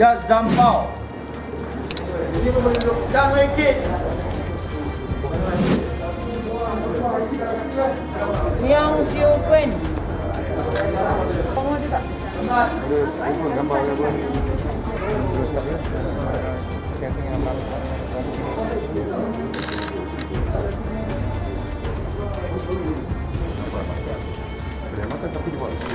Ya Zampau. Jangan wikit. Yang Siu Quen. Tapi dibuat juga.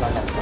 banyak